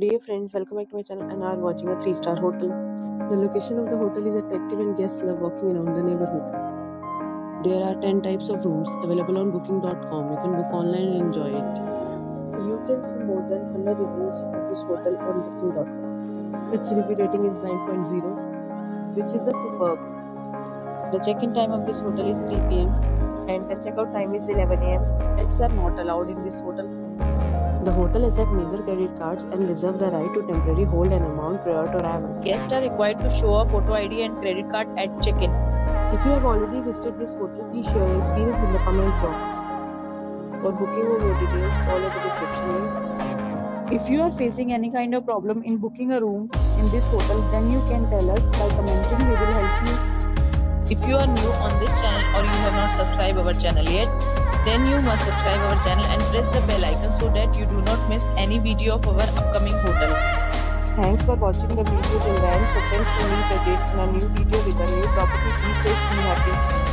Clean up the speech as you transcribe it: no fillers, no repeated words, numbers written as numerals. Dear friends, welcome back to my channel and are watching a 3-star hotel. The location of the hotel is attractive and guests love walking around the neighborhood. There are 10 types of rooms available on booking.com. You can book online and enjoy it. You can see more than 100 reviews of this hotel on booking.com. Its review rating is 9.0, which is the superb. The check-in time of this hotel is 3 p.m. and the check-out time is 11 a.m. Pets are not allowed in this hotel. The hotel accepts major credit cards and reserves the right to temporarily hold an amount prior to arrival. Guests are required to show a photo ID and credit card at check-in. If you have already visited this hotel, please share your experience in the comment box. For booking or more details, follow the description link. If you are facing any kind of problem in booking a room in this hotel, then you can tell us by commenting. We will help you. If you are new on this channel or you have not subscribed our channel yet, then you must subscribe our channel and press the bell icon so that you do not miss any video of our upcoming hotel. Thanks for watching the video till the end. So friends, we meet again in a new video with a new property. Be safe, be happy.